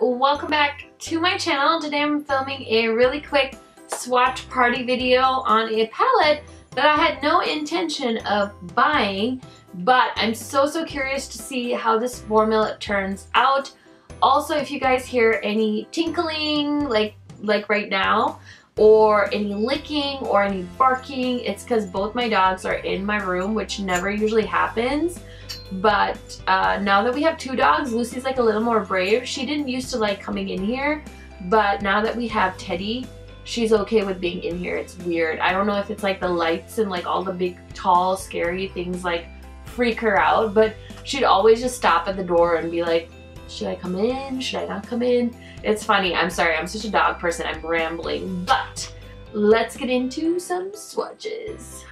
welcome back to my channel. Today I'm filming a really quick swatch party video on a palette that I had no intention of buying, but I'm so curious to see how this formula turns out. Also, if you guys hear any tinkling like right now, or any licking or any barking, it's because both my dogs are in my room, which never usually happens. But now that we have two dogs, Lucy's like a little more brave. She didn't used to like coming in here, but now that we have Teddy, she's okay with being in here. It's weird. I don't know if it's like the lights and like all the big, tall, scary things like freak her out, but she'd always just stop at the door and be like, should I come in? Should I not come in? It's funny. I'm sorry. I'm such a dog person. I'm rambling, but let's get into some swatches.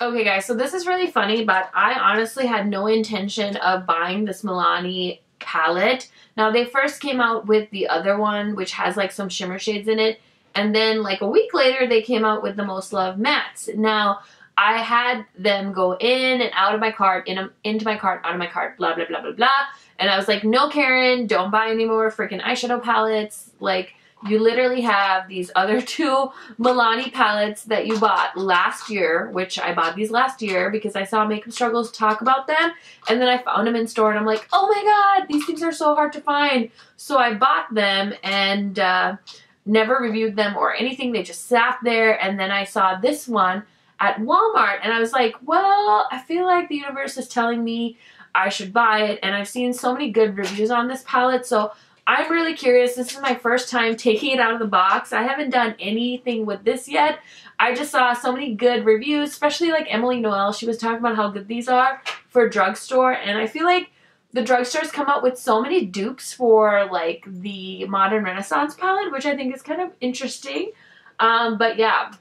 Okay guys, so this is really funny, but I honestly had no intention of buying this Milani palette. Now they first came out with the other one, which has like some shimmer shades in it. And then like a week later, they came out with the Most Loved Mattes. Now I had them go in and out of my cart, into my cart, out of my cart, blah, blah, blah, blah, blah. And I was like, no, Karen, don't buy any more freaking eyeshadow palettes. Like, you literally have these other two Milani palettes that you bought last year, which I bought these last year because I saw Makeup Struggles talk about them. And then I found them in store and I'm like, oh my God, these things are so hard to find. So I bought them and never reviewed them or anything. They just sat there. And then I saw this one at Walmart and I was like, well, I feel like the universe is telling me I should buy it. And I've seen so many good reviews on this palette. So I'm really curious. This is my first time taking it out of the box. I haven't done anything with this yet. I just saw so many good reviews, especially like Emily Noel. She was talking about how good these are for drugstore. And I feel like the drugstores come out with so many dupes for like the Modern Renaissance palette, which I think is kind of interesting. But yeah,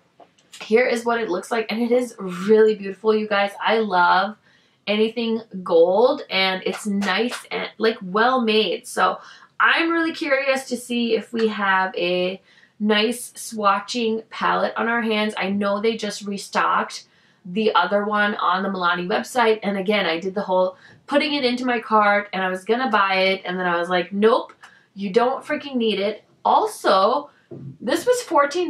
here is what it looks like. And it is really beautiful, you guys. I love anything gold and it's nice and like well made. So I'm really curious to see if we have a nice swatching palette on our hands. I know they just restocked the other one on the Milani website. And again, I did the whole putting it into my cart and I was gonna buy it. And then I was like, nope, you don't freaking need it. Also, this was $14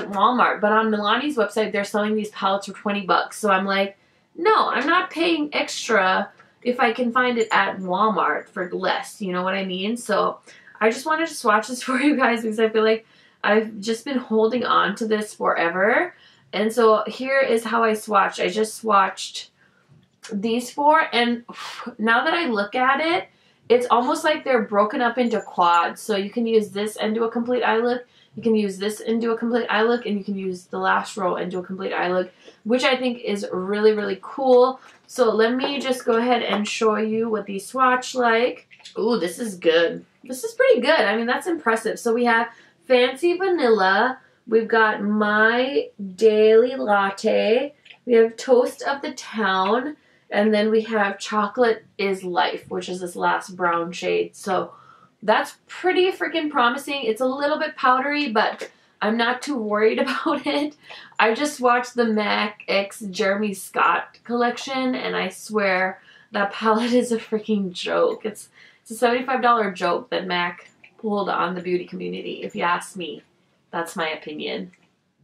at Walmart, but on Milani's website, they're selling these palettes for 20 bucks. So I'm like, no, I'm not paying extra if I can find it at Walmart for less, you know what I mean? So I just wanted to swatch this for you guys because I feel like I've just been holding on to this forever. And so here is how I swatched. I just swatched these four, and now that I look at it, it's almost like they're broken up into quads. So you can use this and do a complete eye look. You can use this and do a complete eye look, and you can use the last row and do a complete eye look, which I think is really, really cool. So let me just go ahead and show you what these swatch like. Ooh, this is good. This is pretty good. I mean, that's impressive. So we have Fancy Vanilla. We've got My Daily Latte. We have Toast of the Town. And then we have Chocolate is Life, which is this last brown shade. So that's pretty freaking promising. It's a little bit powdery, but I'm not too worried about it. I just watched the MAC X Jeremy Scott collection, and I swear that palette is a freaking joke. It's a $75 joke that MAC pulled on the beauty community, if you ask me. That's my opinion.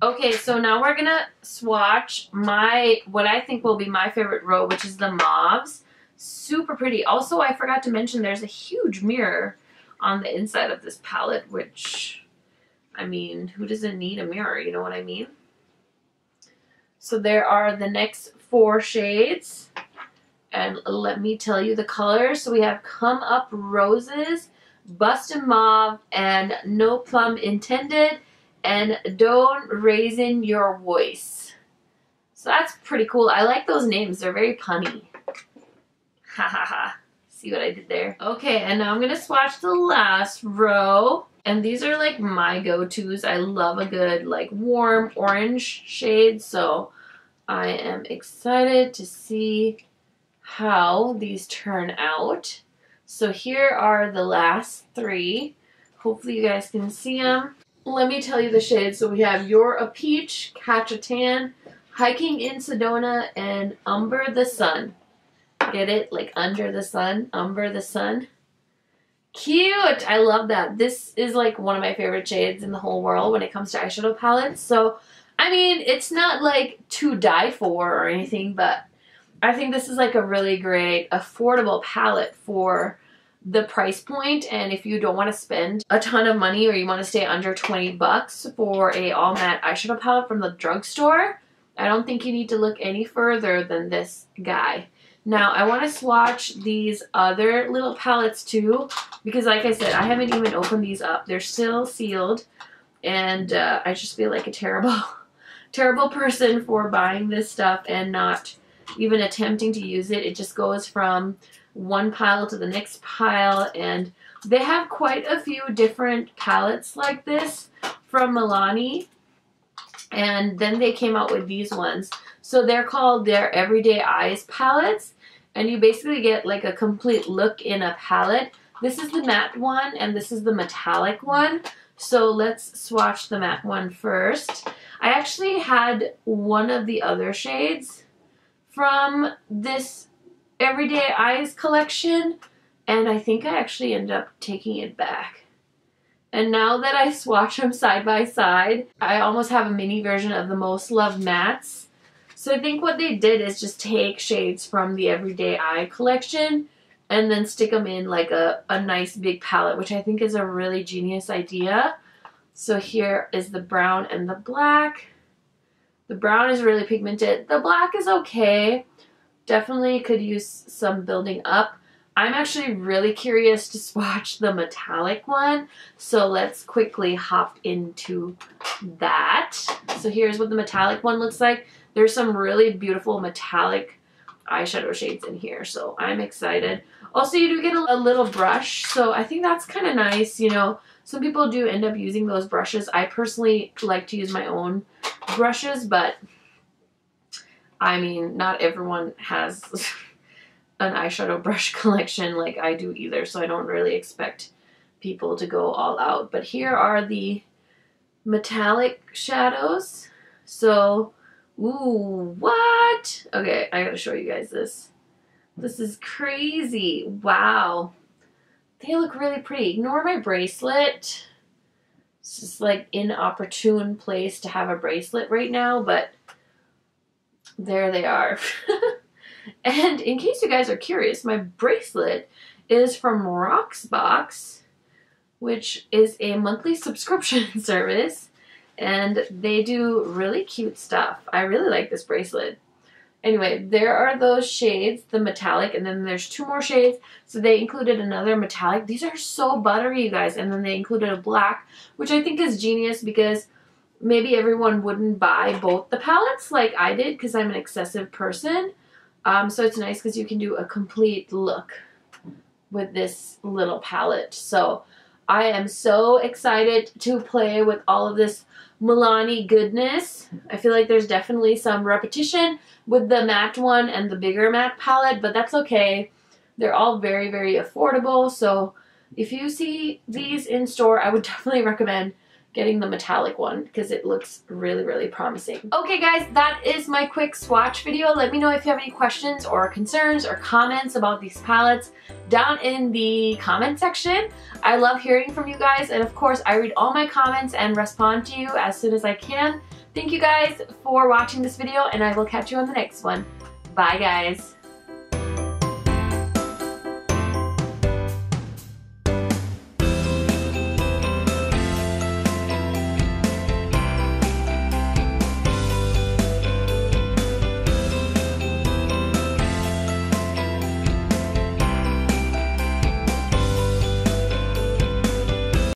Okay, so now we're gonna swatch what I think will be my favorite row, which is the mauves. Super pretty. Also, I forgot to mention there's a huge mirror on the inside of this palette, which, I mean, who doesn't need a mirror, you know what I mean? So there are the next four shades, and let me tell you the colors. So we have Come Up Roses, Bust and Mauve, and No Plum Intended, and Don't Raisin Your Voice. So that's pretty cool. I like those names, they're very punny. Ha ha ha. See what I did there? Okay, and now I'm gonna swatch the last row. And these are like my go-tos. I love a good like warm orange shade. So I am excited to see how these turn out. So here are the last three. Hopefully you guys can see them. Let me tell you the shades. So we have You're a Peach, Catch a Tan, Hiking in Sedona, and Umber the Sun. Get it? Like Under the Sun, Umber the Sun. Cute! I love that. This is like one of my favorite shades in the whole world when it comes to eyeshadow palettes. So, I mean, it's not like to die for or anything, but I think this is like a really great affordable palette for the price point, and if you don't want to spend a ton of money or you want to stay under 20 bucks for a all matte eyeshadow palette from the drugstore, I don't think you need to look any further than this guy. Now, I want to swatch these other little palettes too, because like I said, I haven't even opened these up. They're still sealed, and I just feel like a terrible person for buying this stuff and not even attempting to use it. It just goes from one pile to the next pile, and they have quite a few different palettes like this from Milani, and then they came out with these ones. So they're called their Everyday Eyes palettes, and you basically get like a complete look in a palette. This is the matte one, and this is the metallic one. So let's swatch the matte one first. I actually had one of the other shades from this Everyday Eyes collection, and I think I actually ended up taking it back. And now that I swatch them side by side, I almost have a mini version of the Most Loved Mattes. So I think what they did is just take shades from the Everyday Eye collection and then stick them in like a nice big palette, which I think is a really genius idea. So here is the brown and the black. The brown is really pigmented. The black is okay. Definitely could use some building up. I'm actually really curious to swatch the metallic one, so let's quickly hop into that. So here's what the metallic one looks like. There's some really beautiful metallic eyeshadow shades in here, so I'm excited. Also, you do get a little brush, so I think that's kind of nice. You know, some people do end up using those brushes. I personally like to use my own brushes, but I mean, not everyone has an eyeshadow brush collection like I do either, so I don't really expect people to go all out. But here are the metallic shadows. So, ooh, what? Okay, I gotta show you guys this. This is crazy. Wow. They look really pretty. Ignore my bracelet. It's just like inopportune place to have a bracelet right now, but there they are. And in case you guys are curious, my bracelet is from Rocksbox, which is a monthly subscription service, and they do really cute stuff. I really like this bracelet. Anyway, there are those shades, the metallic, and then there's two more shades. So they included another metallic. These are so buttery, you guys. And then they included a black, which I think is genius because maybe everyone wouldn't buy both the palettes like I did because I'm an excessive person. So it's nice because you can do a complete look with this little palette. So I am so excited to play with all of this Milani goodness. I feel like there's definitely some repetition with the matte one and the bigger matte palette, but that's okay. They're all very, very affordable. So if you see these in store, I would definitely recommend getting the metallic one because it looks really, really promising. Okay guys, that is my quick swatch video. Let me know if you have any questions or concerns or comments about these palettes down in the comment section. I love hearing from you guys, and of course I read all my comments and respond to you as soon as I can. Thank you guys for watching this video, and I will catch you on the next one. Bye guys.